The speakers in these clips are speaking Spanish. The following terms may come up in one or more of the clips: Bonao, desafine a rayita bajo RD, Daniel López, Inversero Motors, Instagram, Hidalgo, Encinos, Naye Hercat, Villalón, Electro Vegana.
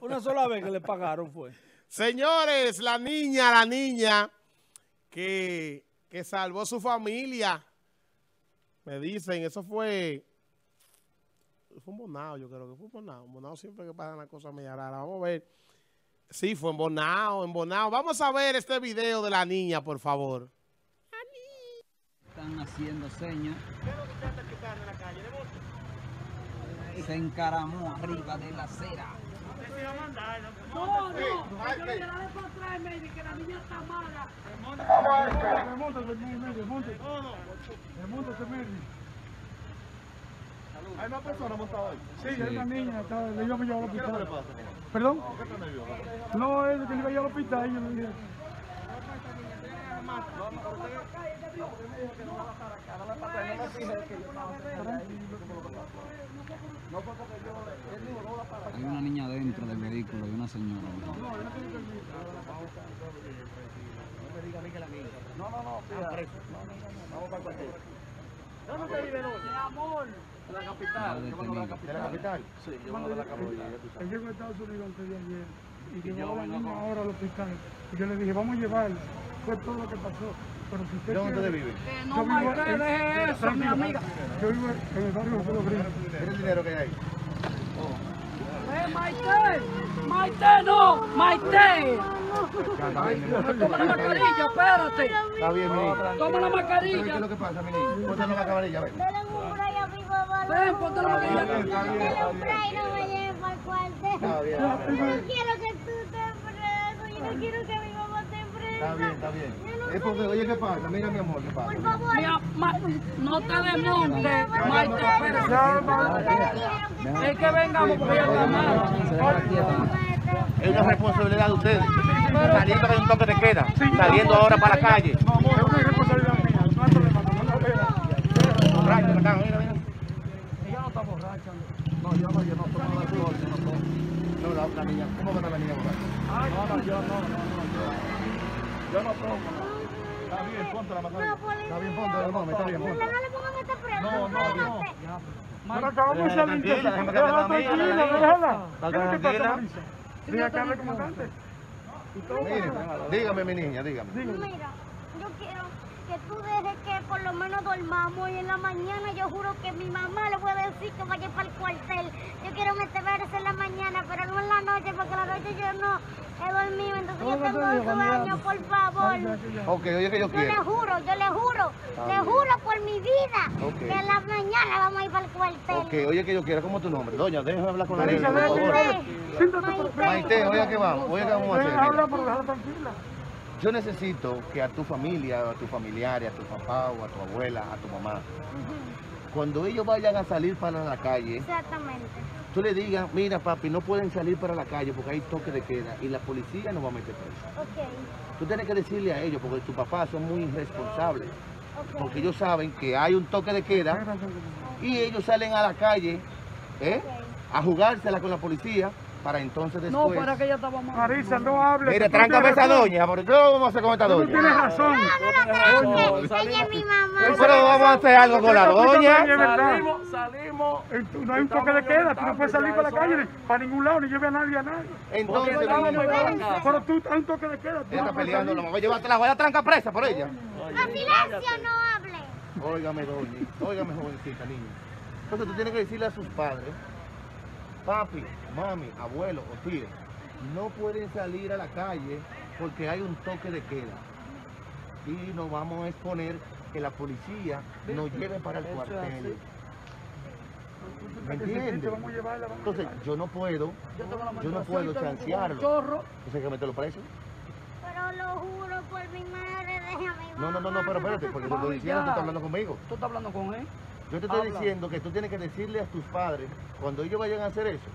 Una sola vez que le pagaron fue. Señores, la niña que salvó su familia, me dicen, eso fue en Bonao, yo creo que fue en Bonao. En Bonao siempre que pasan las cosas media raras. Vamos a ver. Sí, fue en Bonao, Vamos a ver este video de la niña, por favor. Están haciendo señas. ¿Qué es lo que usted está chocando en la calle? Se encaramó arriba de la acera. ¿Qué se iba a mandar? No, yo le daré para atrás, Mary, que la niña está mala. Remóntate, Mary, remóntate, Mary. ¿Hay más personas montadas hoy? Sí, hay una niña, le iba a llevar al hospital. ¿Qué le pasa? ¿Perdón? ¿Qué está nervioso? No, es que le iba a llevar al hospital y yo le dije... Hay una niña dentro del vehículo y una señora. No me diga a mí que la niña. Vamos para el cuartel. ¿Dónde te vive hoy? Amor. La capital. ¿De la capital? Sí, llevamos de la capital. Él llegó a Estados Unidos antes de ayer y llevó a la niña ahora al hospital. Y yo le dije, vamos a llevarla. Fue todo lo que pasó. Pero si usted ¿dónde vive? No, Margarita, deje eso, mi amiga. Yo vivo en el barrio de Pueblo Brillo. ¿Qué el dinero que hay ahí? Maite, Maite, no, Maite. Toma la mascarilla, espérate. Está bien, mi niña. Toma la mascarilla. ¿Qué es lo que pasa, mi niña? Ponte la mascarilla, ven. Ven, ponte la mascarilla. Dale un fray, no me lleven para el cuartel. Yo no quiero que tú te enfredes, yo no quiero que mi mamá te enfrede. Está bien, está bien. Oye, ¿qué pasa? Mira, mi amor, ¿qué pasa? Por favor. Mira, no te desmontes, Maite, pero... Es que vengamos porque ella está mal. Es una responsabilidad de ustedes. Saliendo de un toque de queda. Saliendo ahora para la calle. No, amor, es una responsabilidad mía. No hay problema, no. Borracha, la cago, mira. Ella no está borracha. No, yo no tomo alcohol, yo no tomo. No, la niña, ¿cómo que no la niña borracha? No, yo no tomo. Está bien, ponte la mascarilla. Está bien, ponte la mascarilla. Está bien, ponte. No. Pero acabamos de salir. Déjala. Tranquila. Diga que hable como antes. Dígame, mi niña, dígame. Mira, yo quiero que tú dejes que por lo menos dormamos y en la mañana yo juro que mi mamá le voy a decir que vaya para el cuartel. Yo quiero meterme a eso en la mañana, pero no en la noche, porque la noche yo no he dormido, entonces yo tengo 2 años, por favor. Ok, oye que yo quiero. Yo le juro, le juro por mi vida, okay, que en la mañana vamos a ir para el cuartel. Ok, oye que yo quiero, ¿cómo es tu nombre? Doña, déjame hablar con la niña, por favor. Maite, oye que vamos a hacer. Habla por dejarla tranquila. Yo necesito que a tu familia, a tu familiar, a tu papá, o a tu abuela, a tu mamá, cuando ellos vayan a salir para la calle, tú le digas, mira papi, no pueden salir para la calle porque hay toque de queda y la policía nos va a meter preso. Okay. Tú tienes que decirle a ellos, porque tu papá son muy irresponsables, okay, porque ellos saben que hay un toque de queda y ellos salen a la calle, okay, a jugársela con la policía. Para entonces después... No, para que ya estaba mal. Marisa, no hables. Mira, tráncame esa doña, porque luego vamos a hacer con esta doña. Tú tienes razón. No, ella es mi mamá. Pero vamos a hacer algo con la doña. Salimos. No hay un toque de queda, tú no puedes salir para la calle, para ningún lado, ni lleve a nadie a nadie. Entonces, pero tú, hay un toque de queda. Ella está peleando, la mamá, llévate la guaya tranca presa por ella. A silencio, no hable. Óigame, doña, óigame, jovencita, niña. Entonces tú tienes que decirle a sus padres, papi, mami, abuelo o tío, no pueden salir a la calle porque hay un toque de queda y nos vamos a exponer que la policía nos lleve para el cuartel. ¿Me entiendes? Entonces yo no puedo chancearlo. ¿Usted que meterlo preso? Pero lo juro por mi madre, déjame. No, pero espérate, porque lo diciendo tú estás hablando conmigo. Tú estás hablando con él. Yo te estoy diciendo que tú tienes que decirle a tus padres, cuando ellos vayan a hacer eso,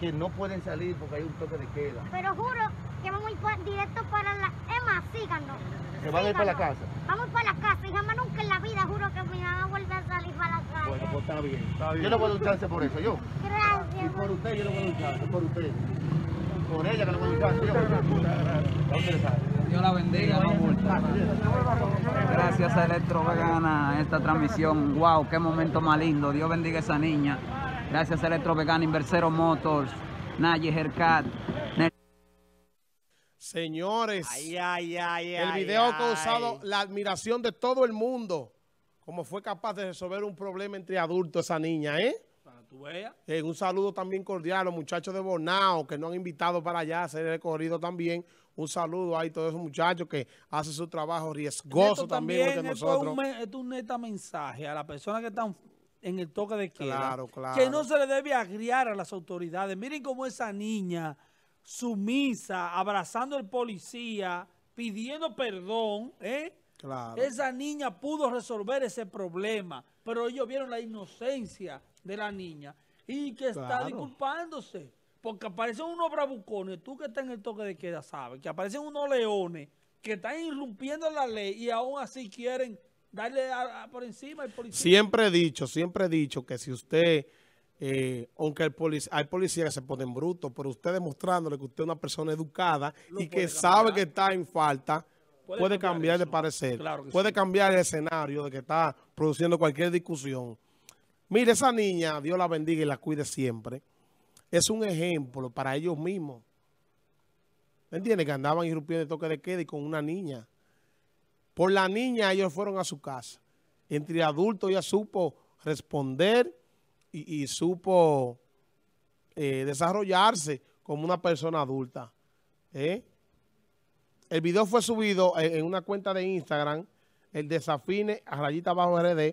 que no pueden salir porque hay un toque de queda. Pero juro que vamos a ir directo para la... Emma, síganos. Que van a ir para la casa. Vamos para la casa y jamás nunca en la vida juro que mi mamá vuelve a salir para la calle. Bueno, pues está bien. Yo no puedo lucharse por eso, yo. Gracias. Y por usted yo no puedo lucharse, por usted. Por ella que no puedo lucharse, yo. Dios la bendiga, no multa. Gracias a Electro Vegana, esta transmisión. Wow, qué momento más lindo. Dios bendiga a esa niña. Gracias a Electro Vegana, Inversero Motors, Naye Hercat. Señores, el video ha causado la admiración de todo el mundo. Cómo fue capaz de resolver un problema entre adultos esa niña, ¿eh? Para tu bella. Un saludo también cordial a los muchachos de Bonao que nos han invitado para allá a hacer el recorrido también. Un saludo ahí a todos esos muchachos que hacen su trabajo riesgoso también entre nosotros. Esto es un neta mensaje a las personas que están en el toque de queda. Claro, claro. Que no se le debe agriar a las autoridades. Miren cómo esa niña sumisa, abrazando al policía, pidiendo perdón, ¿eh? Claro. Esa niña pudo resolver ese problema, pero ellos vieron la inocencia de la niña y que está disculpándose, porque aparecen unos bravucones, tú que estás en el toque de queda sabes, que aparecen unos leones que están irrumpiendo la ley y aún así quieren darle por encima al policía. Siempre he dicho que si usted... aunque hay policías que se ponen brutos, pero usted demostrándole que usted es una persona educada y que sabe que está en falta, puede cambiar de parecer, puede cambiar el escenario de que está produciendo cualquier discusión. Mire, esa niña, Dios la bendiga y la cuide siempre, es un ejemplo para ellos mismos. ¿Me entiendes? Que andaban irrumpiendo el toque de queda y con una niña. Por la niña ellos fueron a su casa. Entre adultos ella supo responder y supo desarrollarse como una persona adulta. El video fue subido en una cuenta de Instagram, el desafine a rayita bajo RD.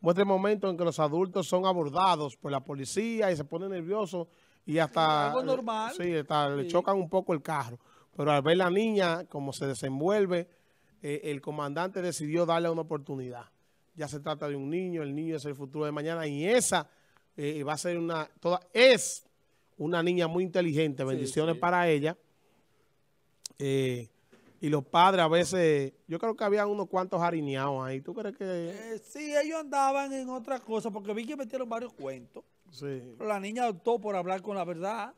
Muestra el momento en que los adultos son abordados por la policía y se ponen nerviosos y hasta, algo normal. Sí, hasta le chocan un poco el carro. Pero al ver la niña cómo se desenvuelve, el comandante decidió darle una oportunidad. Ya se trata de un niño, el niño es el futuro de mañana y esa... va a ser es una niña muy inteligente, bendiciones para ella. Y los padres a veces, yo creo que había unos cuantos harineados ahí, ¿tú crees que...? Sí, ellos andaban en otras cosas, porque vi que metieron varios cuentos. Sí. Pero la niña optó por hablar con la verdad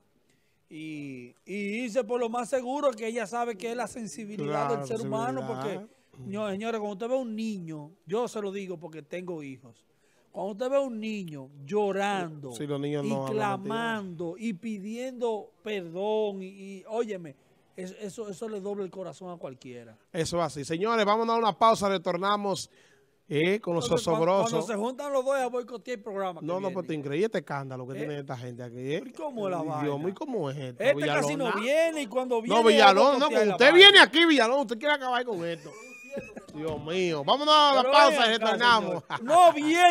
y hice por lo más seguro que ella sabe que es la sensibilidad del ser humano, porque, señores, cuando usted ve a un niño, yo se lo digo porque tengo hijos, cuando usted ve a un niño llorando clamando y pidiendo perdón, y óyeme, eso le dobla el corazón a cualquiera. Eso es así. Señores, vamos a dar una pausa, retornamos con los osobrosos. Cuando se juntan los dos a boicotear el programa. No, pues te increíble este escándalo que tiene esta gente aquí. ¿Y cómo la vaina? Dios mío, ¿cómo es esto? Este Villalón, casi no viene y cuando viene... No, Villalón, no, cuando usted viene aquí, Villalón, usted quiere acabar con esto. Dios mío, vámonos a la pausa y retornamos. No viene.